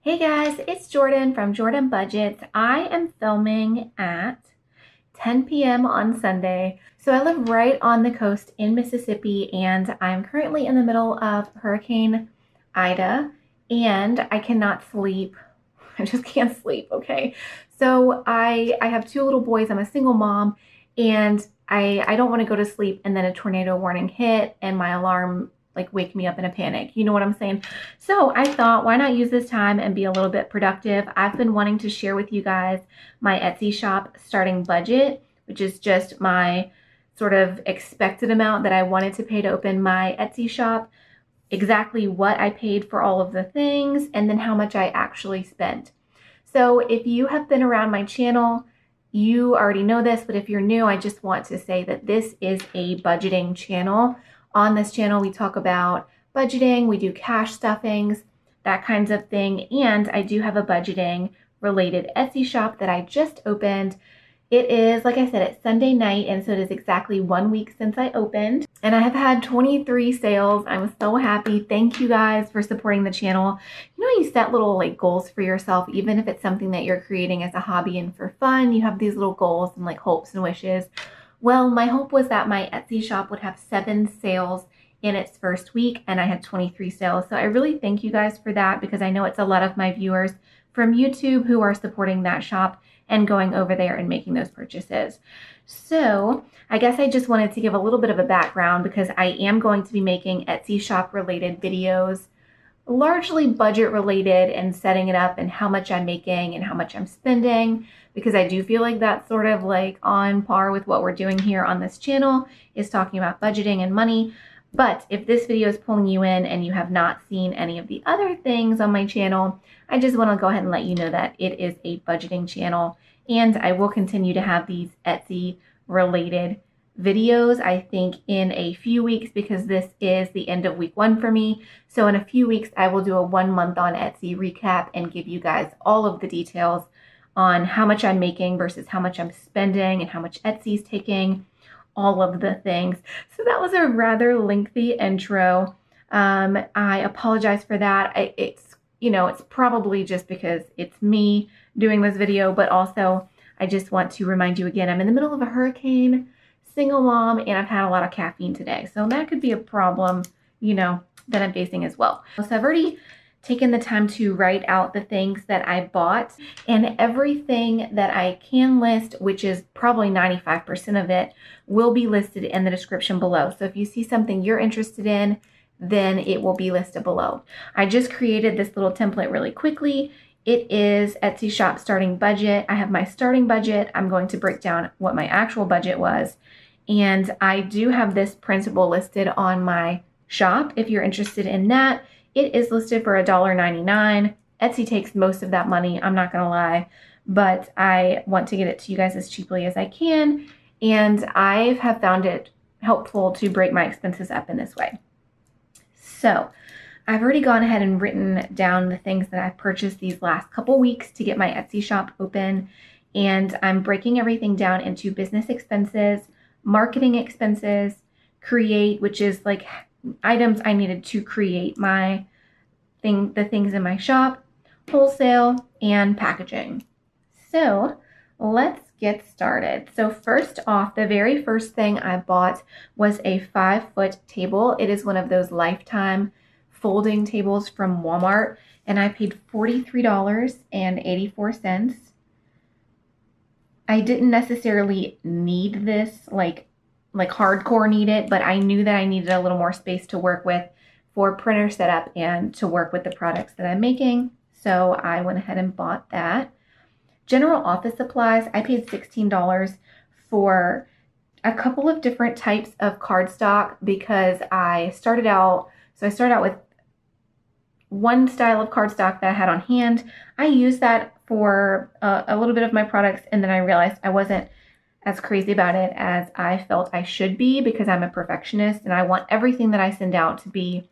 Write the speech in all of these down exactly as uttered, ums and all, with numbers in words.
Hey guys, it's Jordan from Jordan Budgets. I am filming at ten p m on Sunday. So I live right on the coast in Mississippi, and I'm currently in the middle of Hurricane Ida, and I cannot sleep. I just can't sleep, okay? So I, I have two little boys. I'm a single mom, and I, I don't want to go to sleep, and then a tornado warning hit, and my alarm like wake me up in a panic. You know what I'm saying? So I thought, why not use this time and be a little bit productive? I've been wanting to share with you guys my Etsy shop starting budget, which is just my sort of expected amount that I wanted to pay to open my Etsy shop, exactly what I paid for all of the things, and then how much I actually spent. So if you have been around my channel, you already know this, but if you're new, I just want to say that this is a budgeting channel. On this channel, we talk about budgeting, we do cash stuffings, that kinds of thing, and I do have a budgeting related Etsy shop that I just opened. It is, like I said, it's Sunday night, and so it is exactly one week since I opened, and I have had twenty-three sales. I'm so happy. Thank you guys for supporting the channel. You know, you set little like goals for yourself, even if it's something that you're creating as a hobby and for fun, you have these little goals and like hopes and wishes. Well, my hope was that my Etsy shop would have seven sales in its first week, and I had twenty-three sales. So I really thank you guys for that, because I know it's a lot of my viewers from YouTube who are supporting that shop and going over there and making those purchases. So I guess I just wanted to give a little bit of a background, because I am going to be making Etsy shop related videos, largely budget related and setting it up and how much I'm making and how much I'm spending, because I do feel like that's sort of like on par with what we're doing here on this channel, is talking about budgeting and money. But if this video is pulling you in and you have not seen any of the other things on my channel, I just want to go ahead and let you know that it is a budgeting channel, and I will continue to have these Etsy related videos, I think, in a few weeks, because this is the end of week one for me. So in a few weeks, I will do a one month on Etsy recap and give you guys all of the details on how much I'm making versus how much I'm spending and how much Etsy's taking, all of the things. So that was a rather lengthy intro. Um, I apologize for that. I, it's, you know, it's probably just because it's me doing this video, but also I just want to remind you again, I'm in the middle of a hurricane, single mom, and I've had a lot of caffeine today. So that could be a problem, you know, that I'm facing as well. So I've already taken the time to write out the things that I bought, and everything that I can list, which is probably ninety-five percent of it, will be listed in the description below. So if you see something you're interested in, then it will be listed below. I just created this little template really quickly. It is Etsy shop starting budget. I have my starting budget. I'm going to break down what my actual budget was. And I do have this printable listed on my shop if you're interested in that. It is listed for a dollar ninety-nine. Etsy takes most of that money, I'm not gonna lie, but I want to get it to you guys as cheaply as I can, and I have found it helpful to break my expenses up in this way. So I've already gone ahead and written down the things that I've purchased these last couple weeks to get my Etsy shop open, and I'm breaking everything down into business expenses, marketing expenses, create, which is like items I needed to create my thing, the things in my shop, wholesale, and packaging. So let's get started. So first off, the very first thing I bought was a five foot table. It is one of those lifetime folding tables from Walmart, and I paid forty-three dollars and eighty-four cents. I didn't necessarily need this, like, like hardcore need it, but I knew that I needed a little more space to work with for printer setup and to work with the products that I'm making. So I went ahead and bought that. General office supplies, I paid sixteen dollars for a couple of different types of cardstock, because I started out, so I started out with one style of cardstock that I had on hand. I used that for a, a little bit of my products, and then I realized I wasn't as crazy about it as I felt I should be, because I'm a perfectionist and I want everything that I send out to be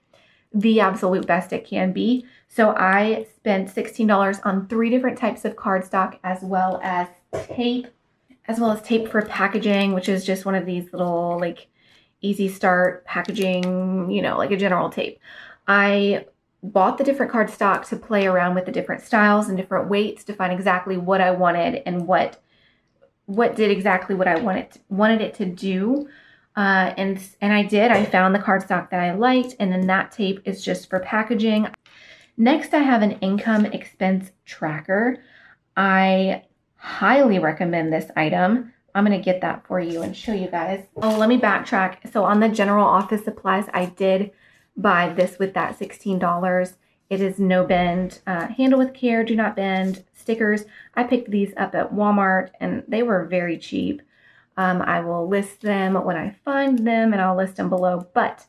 the absolute best it can be. So I spent sixteen dollars on three different types of cardstock, as well as tape, as well as tape for packaging, which is just one of these little like Easy Start, packaging, you know, like a general tape. I bought the different cardstock to play around with the different styles and different weights to find exactly what I wanted and what what did exactly what I wanted wanted it to do. Uh, and, and I did. I found the cardstock that I liked, and then that tape is just for packaging. Next, I have an income expense tracker. I highly recommend this item. I'm going to get that for you and show you guys. Oh, let me backtrack. So on the general office supplies, I did buy this with that sixteen dollars. It is no bend, uh, handle with care, do not bend stickers. I picked these up at Walmart and they were very cheap. Um, I will list them when I find them, and I'll list them below, but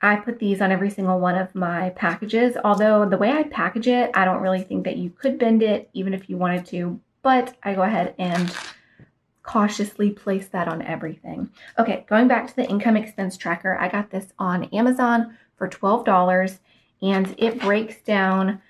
I put these on every single one of my packages. Although the way I package it, I don't really think that you could bend it even if you wanted to, but I go ahead and cautiously place that on everything. Okay, going back to the income expense tracker, I got this on Amazon for twelve dollars, and it breaks down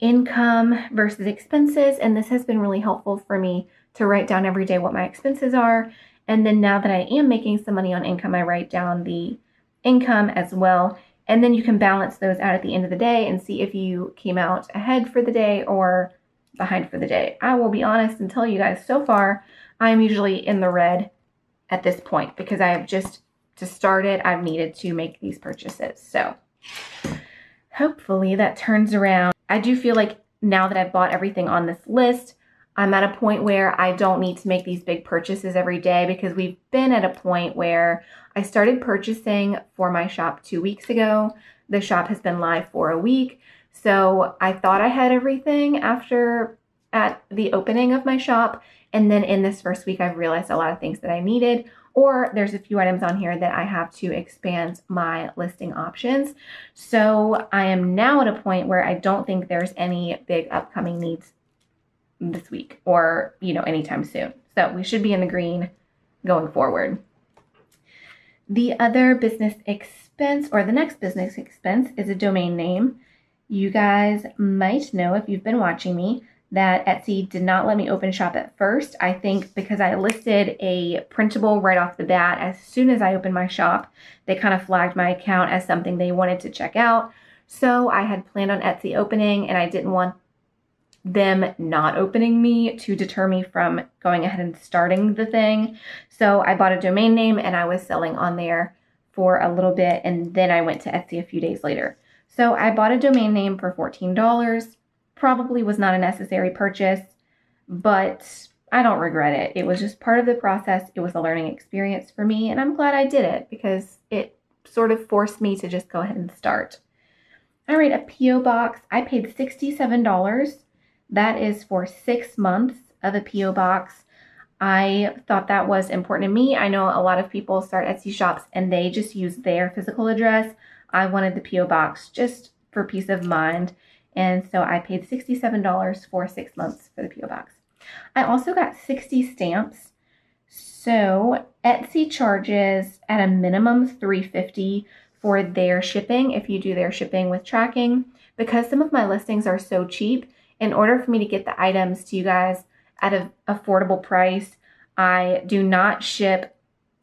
income versus expenses, and this has been really helpful for me to write down every day what my expenses are. And then now that I am making some money on income, I write down the income as well. And then you can balance those out at the end of the day and see if you came out ahead for the day or behind for the day. I will be honest and tell you guys, so far, I'm usually in the red at this point because I have just, to start it, I've needed to make these purchases. So hopefully that turns around. I do feel like now that I've bought everything on this list, I'm at a point where I don't need to make these big purchases every day, because we've been at a point where I started purchasing for my shop two weeks ago. The shop has been live for a week. So I thought I had everything after at the opening of my shop. And then in this first week, I've realized a lot of things that I needed, or there's a few items on here that I have to expand my listing options. So I am now at a point where I don't think there's any big upcoming needs this week or, you know, anytime soon. So we should be in the green going forward. The other business expense, or the next business expense, is a domain name. You guys might know, if you've been watching me, that Etsy did not let me open shop at first. I think because I listed a printable right off the bat, as soon as I opened my shop, they kind of flagged my account as something they wanted to check out. So I had planned on Etsy opening, and I didn't want them not opening me to deter me from going ahead and starting the thing. So I bought a domain name and I was selling on there for a little bit, and then I went to Etsy a few days later. So I bought a domain name for fourteen dollars. Probably was not a necessary purchase, but I don't regret it. It was just part of the process. It was a learning experience for me, and I'm glad I did it because it sort of forced me to just go ahead and start. All right, a P O box. I paid sixty-seven dollars. That is for six months of a P O box. I thought that was important to me. I know a lot of people start Etsy shops and they just use their physical address. I wanted the P O box just for peace of mind. And so I paid sixty-seven dollars for six months for the P O box. I also got sixty stamps. So Etsy charges at a minimum three fifty for their shipping if you do their shipping with tracking. Because some of my listings are so cheap, in order for me to get the items to you guys at an affordable price, I do not ship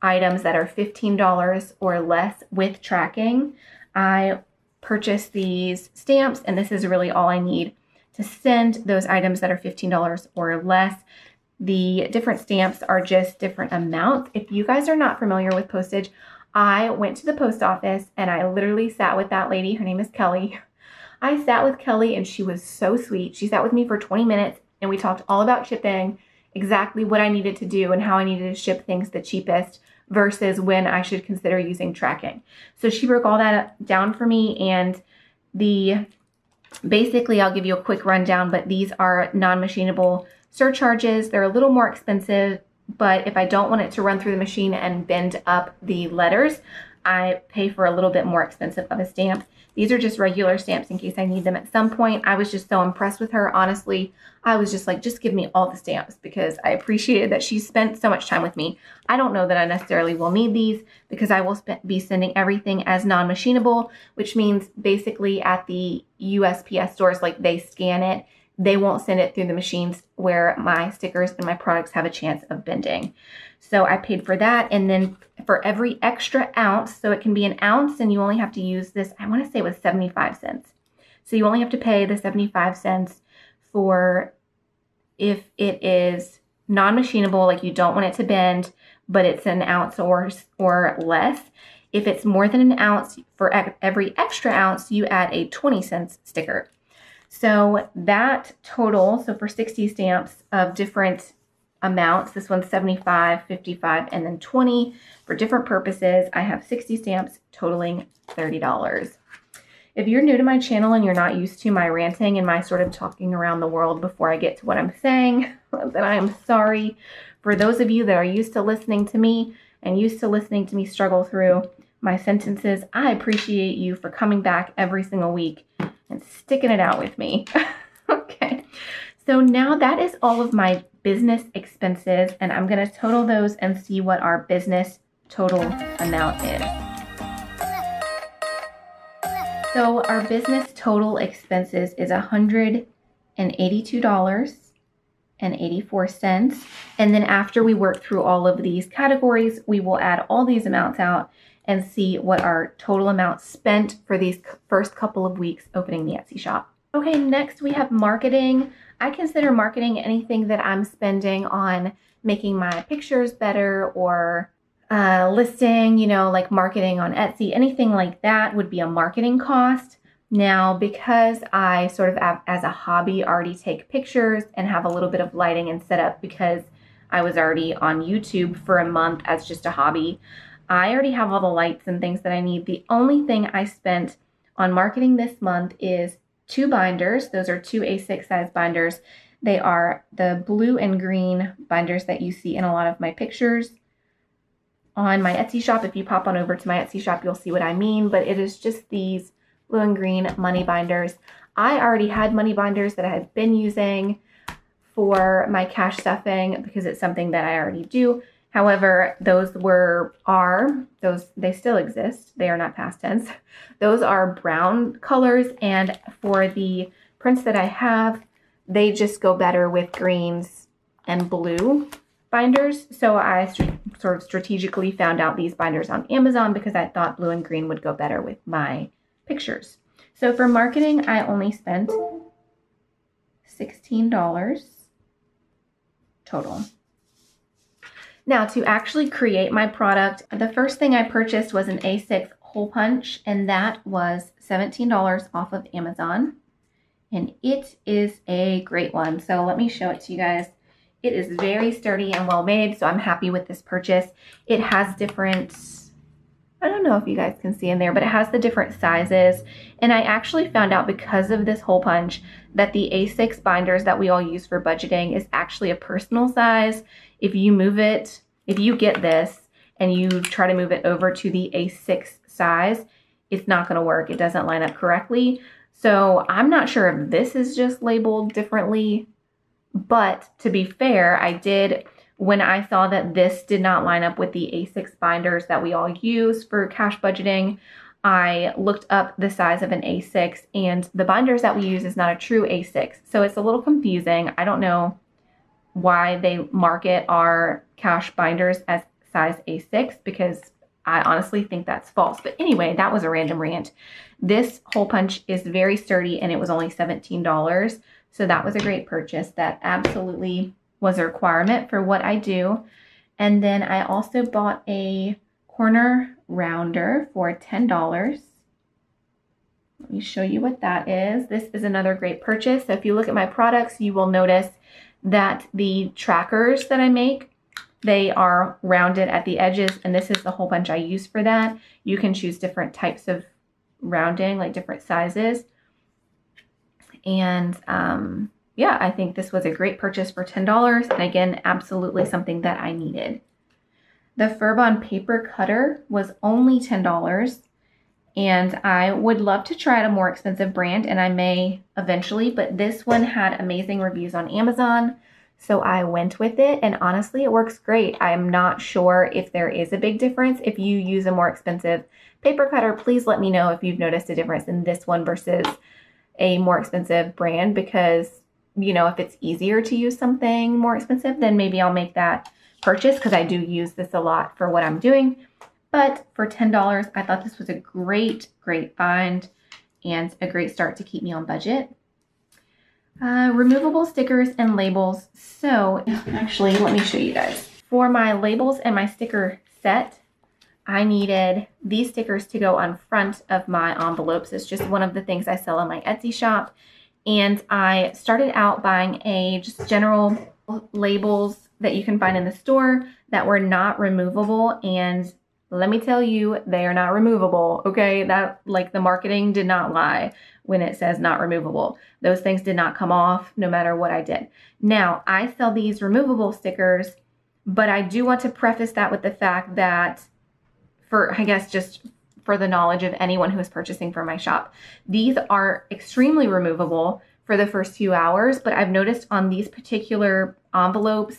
items that are fifteen dollars or less with tracking. I purchase these stamps, and this is really all I need to send those items that are fifteen dollars or less. The different stamps are just different amounts. If you guys are not familiar with postage, I went to the post office and I literally sat with that lady. Her name is Kelly. I sat with Kelly and she was so sweet. She sat with me for twenty minutes and we talked all about shipping, exactly what I needed to do and how I needed to ship things the cheapest versus when I should consider using tracking. So she broke all that down for me, and the basically I'll give you a quick rundown, but these are non-machinable surcharges. They're a little more expensive, but if I don't want it to run through the machine and bend up the letters, I pay for a little bit more expensive of a stamp. These are just regular stamps in case I need them at some point. I was just so impressed with her. Honestly, I was just like, just give me all the stamps, because I appreciated that she spent so much time with me. I don't know that I necessarily will need these because I will be sending everything as non-machinable, which means basically at the U S P S stores, like they scan it. They won't send it through the machines where my stickers and my products have a chance of bending. So I paid for that. And then for every extra ounce, so it can be an ounce and you only have to use this, I want to say it was seventy-five cents. So you only have to pay the seventy-five cents for if it is non-machinable, like you don't want it to bend, but it's an ounce or, or less. If it's more than an ounce, for every extra ounce, you add a twenty cents sticker. So that total, so for sixty stamps of different amounts, this one's seventy-five, fifty-five, and then twenty. For different purposes, I have sixty stamps totaling thirty dollars. If you're new to my channel and you're not used to my ranting and my sort of talking around the world before I get to what I'm saying, then I am sorry. For those of you that are used to listening to me and used to listening to me struggle through my sentences, I appreciate you for coming back every single week and sticking it out with me. Okay, so now that is all of my business expenses, and I'm going to total those and see what our business total amount is. So our business total expenses is one hundred eighty-two dollars and eighty-four cents. And then after we work through all of these categories, we will add all these amounts out and see what our total amount spent for these first couple of weeks opening the Etsy shop. Okay, next we have marketing. I consider marketing anything that I'm spending on making my pictures better or uh, listing, you know, like marketing on Etsy, anything like that would be a marketing cost. Now, because I sort of have, as a hobby, already take pictures and have a little bit of lighting and setup because I was already on YouTube for a month as just a hobby, I already have all the lights and things that I need. The only thing I spent on marketing this month is two binders. Those are two A six size binders. They are the blue and green binders that you see in a lot of my pictures on my Etsy shop. If you pop on over to my Etsy shop, you'll see what I mean, but it is just these blue and green money binders. I already had money binders that I had been using for my cash stuffing because it's something that I already do. However, those were, are, those, they still exist. They are not past tense. Those are brown colors. And for the prints that I have, they just go better with greens and blue binders. So I sort of strategically found out these binders on Amazon because I thought blue and green would go better with my pictures. So for marketing, I only spent sixteen dollars total. Now, to actually create my product, the first thing I purchased was an A six hole punch, and that was seventeen dollars off of Amazon. And it is a great one. So let me show it to you guys. It is very sturdy and well made, so I'm happy with this purchase. It has different, I don't know if you guys can see in there, but it has the different sizes. And I actually found out because of this hole punch that the A six binders that we all use for budgeting is actually a personal size. If you move it, if you get this and you try to move it over to the A six size, it's not going to work. It doesn't line up correctly. So I'm not sure if this is just labeled differently, but to be fair, I did, when I saw that this did not line up with the A six binders that we all use for cash budgeting, I looked up the size of an A six, and the binders that we use is not a true A six. So it's a little confusing. I don't know why they market our cash binders as size A six because I honestly think that's false. But anyway, that was a random rant. This hole punch is very sturdy and it was only seventeen dollars. So that was a great purchase. That absolutely was a requirement for what I do. And then I also bought a corner rounder for ten dollars. Let me show you what that is. This is another great purchase. So if you look at my products, you will notice that the trackers that I make, they are rounded at the edges, and this is the whole bunch I use for that. You can choose different types of rounding, like different sizes. And um, yeah, I think this was a great purchase for ten dollars. And again, absolutely something that I needed. The Furbond paper cutter was only ten dollars. And I would love to try out a more expensive brand, and I may eventually, but this one had amazing reviews on Amazon, so I went with it, and honestly, it works great. I'm not sure if there is a big difference. If you use a more expensive paper cutter, please let me know if you've noticed a difference in this one versus a more expensive brand, because, you know, if it's easier to use something more expensive, then maybe I'll make that purchase because I do use this a lot for what I'm doing. But for ten dollars, I thought this was a great, great find and a great start to keep me on budget. Uh, removable stickers and labels. So actually, let me show you guys. For my labels and my sticker set, I needed these stickers to go on front of my envelopes. It's just one of the things I sell on my Etsy shop. And I started out buying a just general labels that you can find in the store that were not removable. And let me tell you, they are not removable, okay? That, like, the marketing did not lie when it says not removable. Those things did not come off no matter what I did. Now, I sell these removable stickers, but I do want to preface that with the fact that for, I guess, just for the knowledge of anyone who is purchasing from my shop, these are extremely removable for the first few hours, but I've noticed on these particular envelopes,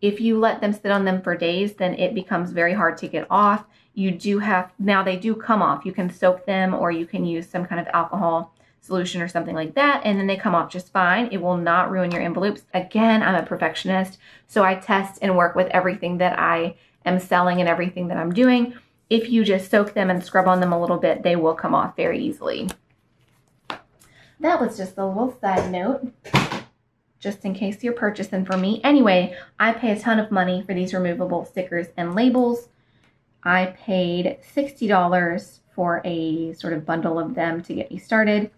if you let them sit on them for days, then it becomes very hard to get off. You do have, now they do come off. You can soak them or you can use some kind of alcohol solution or something like that, and then they come off just fine. It will not ruin your envelopes. Again, I'm a perfectionist, so I test and work with everything that I am selling and everything that I'm doing. If you just soak them and scrub on them a little bit, they will come off very easily. That was just a little side note, just in case you're purchasing from me. Anyway, I pay a ton of money for these removable stickers and labels. I paid sixty dollars for a sort of bundle of them to get me started.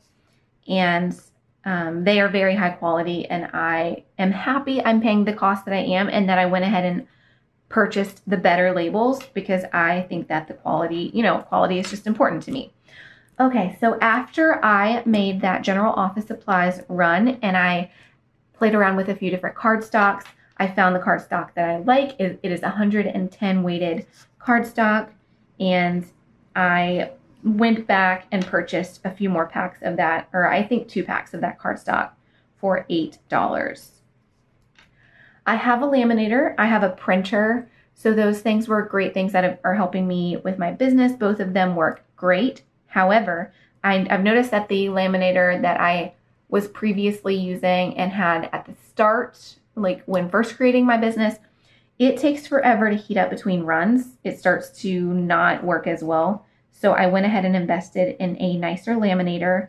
And um, they are very high quality, and I am happy I'm paying the cost that I am and that I went ahead and purchased the better labels, because I think that the quality, you know, quality is just important to me. Okay, so after I made that general office supplies run and I played around with a few different cardstocks, I found the cardstock that I like. It, it is one hundred ten weighted cardstock, and I went back and purchased a few more packs of that, or I think two packs of that cardstock for eight dollars. I have a laminator, I have a printer, so those things were great things that are helping me with my business. Both of them work great. However, I, I've noticed that the laminator that I was previously using and had at the start, like when first creating my business, it takes forever to heat up between runs. It starts to not work as well. So I went ahead and invested in a nicer laminator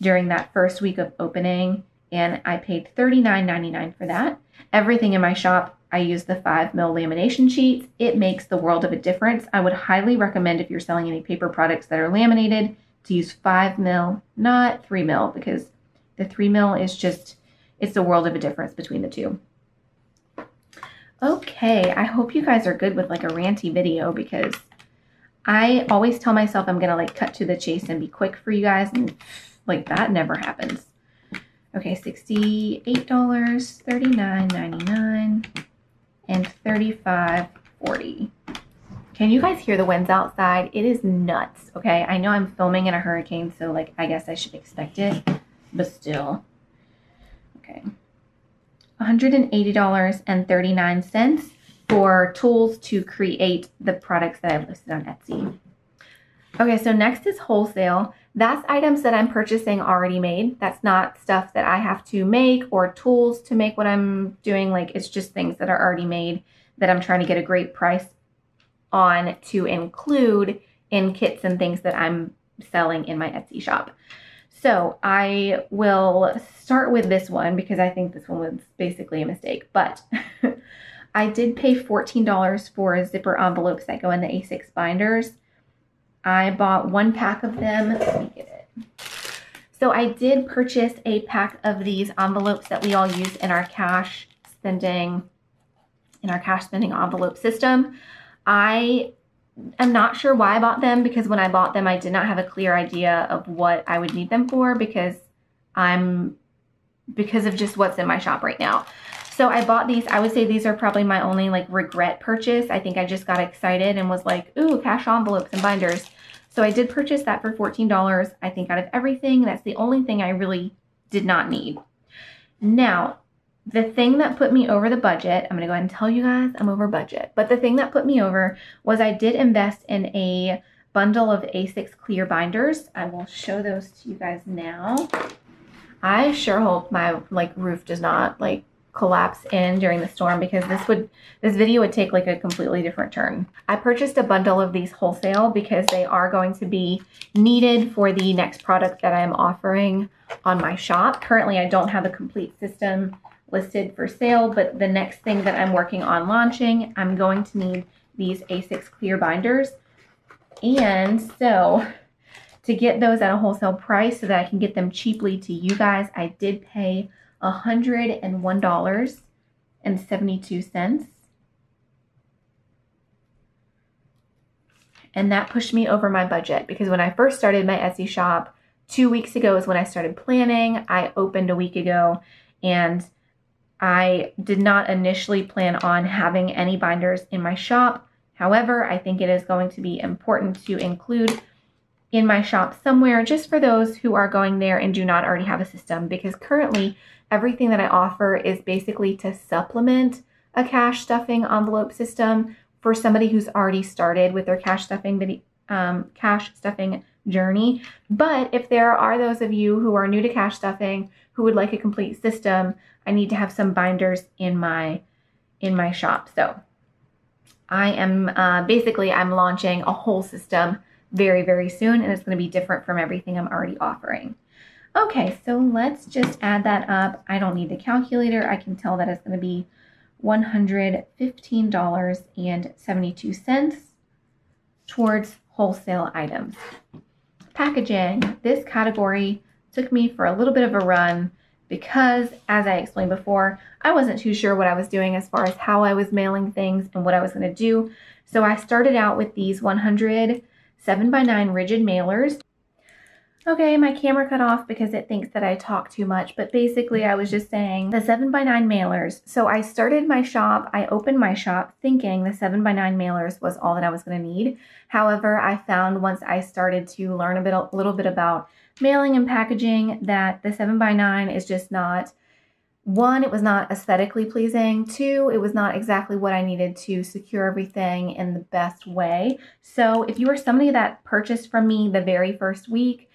during that first week of opening, and I paid thirty-nine ninety-nine for that. Everything in my shop, I use the five mil lamination sheets. It makes the world of a difference. I would highly recommend, if you're selling any paper products that are laminated, to use five mil, not three mil, because the three mil is just, it's the world of a difference between the two. Okay, I hope you guys are good with like a ranty video, because I always tell myself I'm gonna like cut to the chase and be quick for you guys, and like that never happens. Okay, sixty-eight dollars, thirty-nine ninety-nine, and thirty-five forty. Can you guys hear the winds outside? It is nuts, okay? I know I'm filming in a hurricane, so like I guess I should expect it, but still. Okay, one hundred eighty dollars and thirty-nine cents for tools to create the products that I've listed on Etsy. Okay, so next is wholesale. That's items that I'm purchasing already made. That's not stuff that I have to make or tools to make what I'm doing. Like, it's just things that are already made that I'm trying to get a great price on to include in kits and things that I'm selling in my Etsy shop. So I will start with this one because I think this one was basically a mistake, but I did pay fourteen dollars for zipper envelopes that go in the A six binders. I bought one pack of them. Let me get it. So I did purchase a pack of these envelopes that we all use in our cash spending, in our cash spending envelope system. I am not sure why I bought them, because when I bought them, I did not have a clear idea of what I would need them for, because I'm, because of just what's in my shop right now. So I bought these. I would say these are probably my only like regret purchase. I think I just got excited and was like, ooh, cash envelopes and binders. So I did purchase that for fourteen dollars, I think, out of everything. That's the only thing I really did not need. Now, the thing that put me over the budget, I'm gonna go ahead and tell you guys I'm over budget, but the thing that put me over was I did invest in a bundle of A six clear binders. I will show those to you guys now. I sure hope my like roof does not like collapse in during the storm, because this would this video would take like a completely different turn. I purchased a bundle of these wholesale because they are going to be needed for the next product that I'm offering on my shop. Currently, I don't have a complete system listed for sale, but the next thing that I'm working on launching, I'm going to need these A six clear binders. And so to get those at a wholesale price so that I can get them cheaply to you guys, I did pay one hundred one dollars and seventy-two cents. And that pushed me over my budget, because when I first started my Etsy shop two weeks ago is when I started planning. I opened a week ago, and I did not initially plan on having any binders in my shop. However, I think it is going to be important to include in my shop somewhere, just for those who are going there and do not already have a system, because currently everything that I offer is basically to supplement a cash stuffing envelope system for somebody who's already started with their cash stuffing um, cash stuffing journey. But if there are those of you who are new to cash stuffing who would like a complete system, I need to have some binders in my in my shop. So I am uh, basically I'm launching a whole system very, very soon, and it's going to be different from everything I'm already offering. Okay, so let's just add that up. I don't need the calculator. I can tell that it's going to be one hundred fifteen dollars and seventy-two cents towards wholesale items. Packaging. This category took me for a little bit of a run because, as I explained before, I wasn't too sure what I was doing as far as how I was mailing things and what I was going to do. So I started out with these one hundred seven by nine rigid mailers. Okay, my camera cut off because it thinks that I talk too much, but basically I was just saying the seven by nine mailers. So I started my shop, I opened my shop thinking the seven by nine mailers was all that I was going to need. However, I found once I started to learn a, bit, a little bit about mailing and packaging that the seven by nine is just not, one, it was not aesthetically pleasing. Two, it was not exactly what I needed to secure everything in the best way. So if you are somebody that purchased from me the very first week,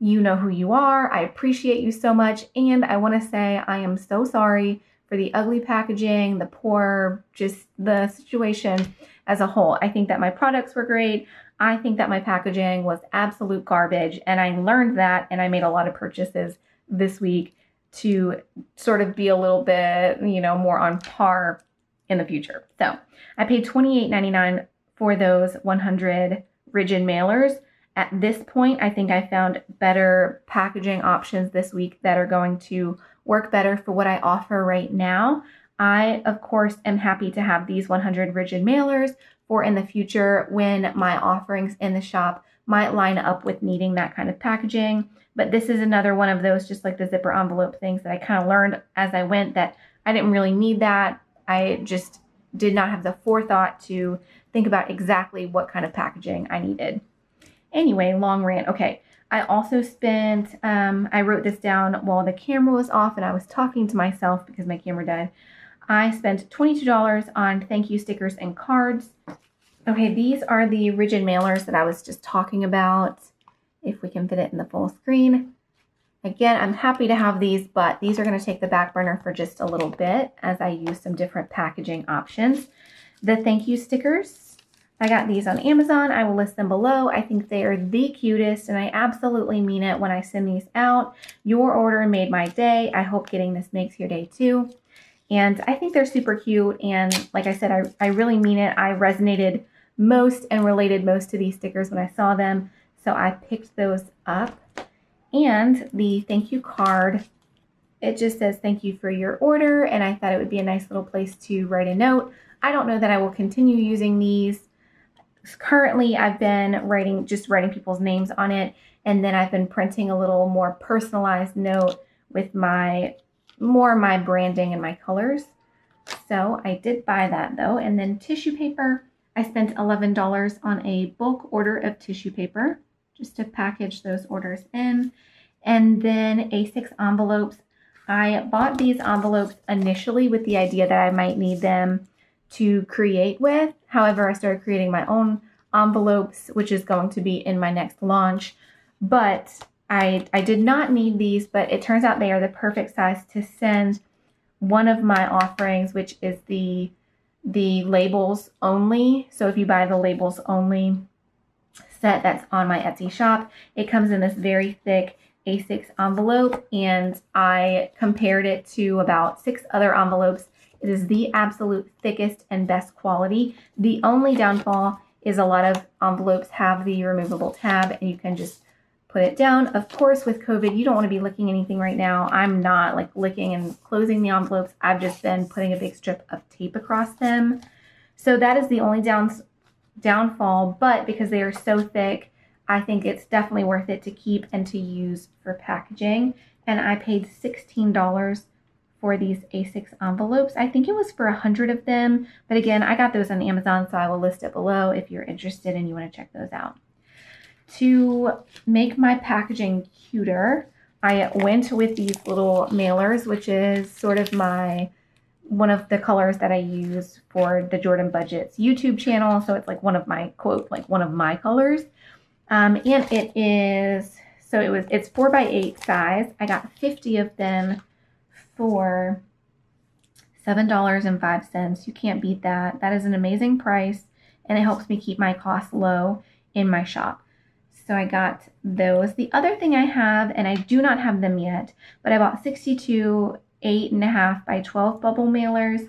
you know who you are. I appreciate you so much. And I want to say I am so sorry for the ugly packaging, the poor, just the situation as a whole. I think that my products were great. I think that my packaging was absolute garbage. And I learned that, and I made a lot of purchases this week to sort of be a little bit, you know, more on par in the future. So I paid twenty-eight ninety-nine for those one hundred rigid mailers. At this point, I think I found better packaging options this week that are going to work better for what I offer right now. I, of course, am happy to have these one hundred rigid mailers for in the future when my offerings in the shop might line up with needing that kind of packaging. But this is another one of those, just like the zipper envelope things, that I kind of learned as I went that I didn't really need that. I just did not have the forethought to think about exactly what kind of packaging I needed. Anyway, long rant. Okay, I also spent, um, I wrote this down while the camera was off and I was talking to myself because my camera died. I spent twenty-two dollars on thank you stickers and cards. Okay, these are the rigid mailers that I was just talking about, if we can fit it in the full screen. Again, I'm happy to have these, but these are going to take the back burner for just a little bit as I use some different packaging options. The thank you stickers. I got these on Amazon. I will list them below. I think they are the cutest, and I absolutely mean it when I send these out. Your order made my day. I hope getting this makes your day too. And I think they're super cute. And like I said, I, I really mean it. I resonated most and related most to these stickers when I saw them. So I picked those up. And the thank you card, it just says thank you for your order. And I thought it would be a nice little place to write a note. I don't know that I will continue using these. Currently, I've been writing, just writing people's names on it, and then I've been printing a little more personalized note with my, more my branding and my colors. So I did buy that though. And then tissue paper, I spent eleven dollars on a bulk order of tissue paper just to package those orders in. And then A six envelopes. I bought these envelopes initially with the idea that I might need them to create with. However, I started creating my own envelopes, which is going to be in my next launch. But I, I did not need these, but it turns out they are the perfect size to send one of my offerings, which is the the labels only. So if you buy the labels only set that's on my Etsy shop, it comes in this very thick A six envelope, and I compared it to about six other envelopes. It is the absolute thickest and best quality. The only downfall is a lot of envelopes have the removable tab and you can just put it down. Of course, with COVID, you don't want to be licking anything right now. I'm not like licking and closing the envelopes. I've just been putting a big strip of tape across them. So that is the only down, downfall, but because they are so thick, I think it's definitely worth it to keep and to use for packaging. And I paid sixteen dollars for these A six envelopes. I think it was for one hundred of them, but again, I got those on Amazon, so I will list it below if you're interested and you want to check those out. To make my packaging cuter, I went with these little mailers, which is sort of my, one of the colors that I use for the Jordan Budgets YouTube channel, so it's like one of my, quote, like one of my colors. Um, and it is, so it was, it's four by eight size. I got fifty of them for seven dollars and five cents. You can't beat that. That is an amazing price, and it helps me keep my costs low in my shop. So I got those. The other thing I have, and I do not have them yet, but I bought sixty-two eight and a half by twelve bubble mailers.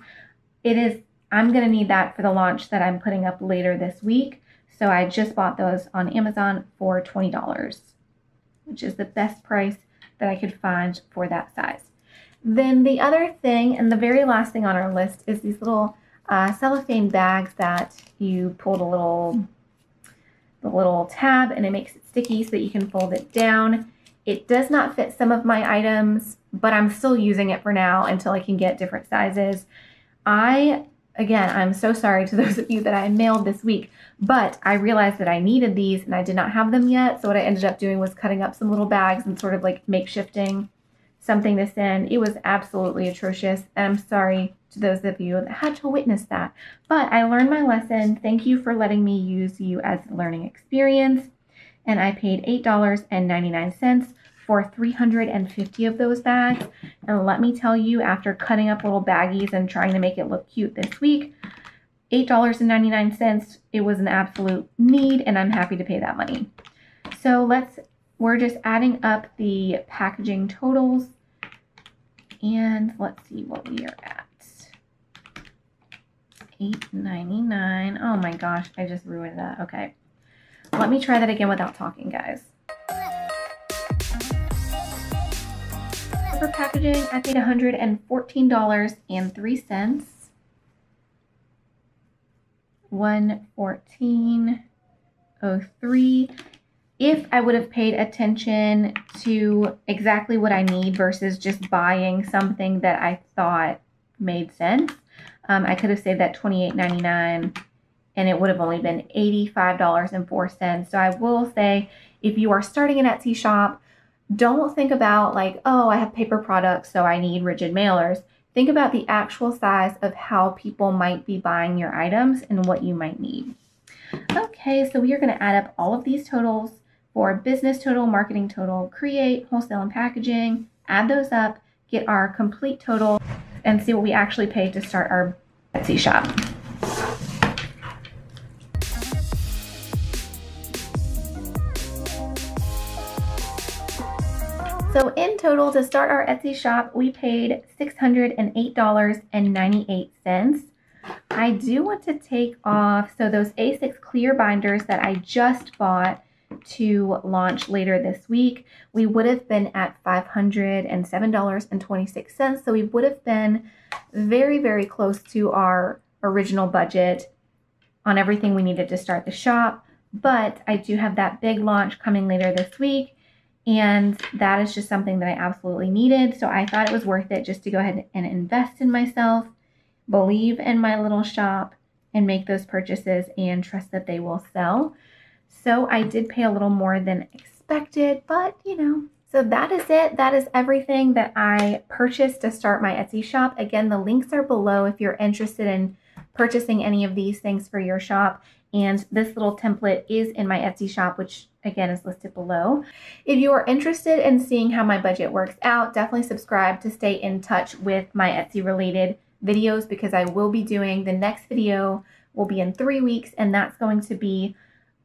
It is, I'm going to need that for the launch that I'm putting up later this week. So I just bought those on Amazon for twenty dollars, which is the best price that I could find for that size. Then the other thing, and the very last thing on our list, is these little uh, cellophane bags that you pull the little, the little tab and it makes it sticky so that you can fold it down. It does not fit some of my items, but I'm still using it for now until I can get different sizes. I, again, I'm so sorry to those of you that I mailed this week, but I realized that I needed these and I did not have them yet. So what I ended up doing was cutting up some little bags and sort of like makeshifting something this in. It was absolutely atrocious, and I'm sorry to those of you that had to witness that, but I learned my lesson. Thank you for letting me use you as a learning experience. And I paid eight dollars and ninety-nine cents for three hundred fifty of those bags. And let me tell you, after cutting up little baggies and trying to make it look cute this week, eight dollars and ninety-nine cents, it was an absolute need, and I'm happy to pay that money. So let's, we're just adding up the packaging totals, and let's see what we are at. eight ninety-nine. Oh my gosh, I just ruined that. Okay. Let me try that again without talking, guys. For packaging, I paid one hundred fourteen dollars and three cents. one fourteen oh three. If I would have paid attention to exactly what I need versus just buying something that I thought made sense, um, I could have saved that twenty-eight ninety-nine. And it would have only been eighty-five dollars and four cents. So I will say, if you are starting an Etsy shop, don't think about like, oh, I have paper products, so I need rigid mailers. Think about the actual size of how people might be buying your items and what you might need. Okay, so we are going to add up all of these totals for business total, marketing total, create, wholesale and packaging, add those up, get our complete total, and see what we actually paid to start our Etsy shop. So in total, to start our Etsy shop, we paid six hundred eight dollars and ninety-eight cents. I do want to take off, so those A six clear binders that I just bought to launch later this week, we would have been at five hundred seven dollars and twenty-six cents. So we would have been very, very close to our original budget on everything we needed to start the shop. But I do have that big launch coming later this week, and that is just something that I absolutely needed. So I thought it was worth it just to go ahead and invest in myself, believe in my little shop, and make those purchases and trust that they will sell. So I did pay a little more than expected, but you know, so that is it. That is everything that I purchased to start my Etsy shop. Again, the links are below if you're interested in purchasing any of these things for your shop. And this little template is in my Etsy shop, which again is listed below. If you are interested in seeing how my budget works out, definitely subscribe to stay in touch with my Etsy related videos, because I will be doing the next video will be in three weeks. And that's going to be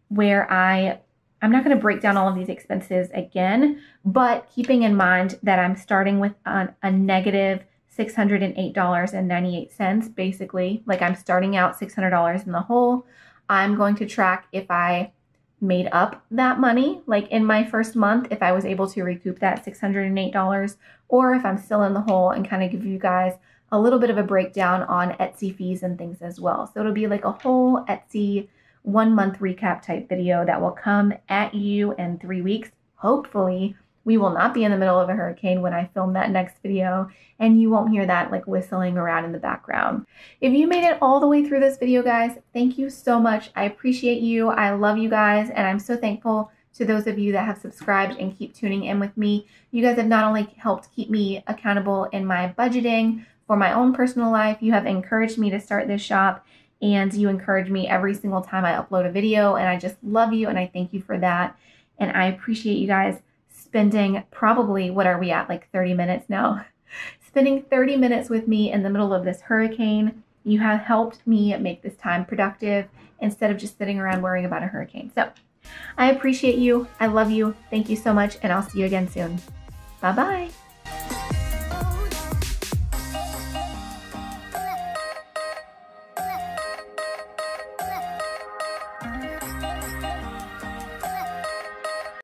where I, I'm not going to break down all of these expenses again, but keeping in mind that I'm starting with an, a negative six hundred eight dollars and ninety-eight cents, basically. Like, I'm starting out six hundred dollars in the hole. I'm going to track if I made up that money, like in my first month, if I was able to recoup that six hundred eight dollars, or if I'm still in the hole, and kind of give you guys a little bit of a breakdown on Etsy fees and things as well. So it'll be like a whole Etsy one month recap type video that will come at you in three weeks. Hopefully we will not be in the middle of a hurricane when I film that next video, and you won't hear that like whistling around in the background. If you made it all the way through this video, guys, thank you so much. I appreciate you. I love you guys. And I'm so thankful to those of you that have subscribed and keep tuning in with me. You guys have not only helped keep me accountable in my budgeting for my own personal life, you have encouraged me to start this shop, and you encourage me every single time I upload a video. And I just love you, and I thank you for that. And I appreciate you guys spending probably, what are we at, like thirty minutes now? Spending thirty minutes with me in the middle of this hurricane. You have helped me make this time productive instead of just sitting around worrying about a hurricane. So I appreciate you. I love you. Thank you so much. And I'll see you again soon. Bye-bye.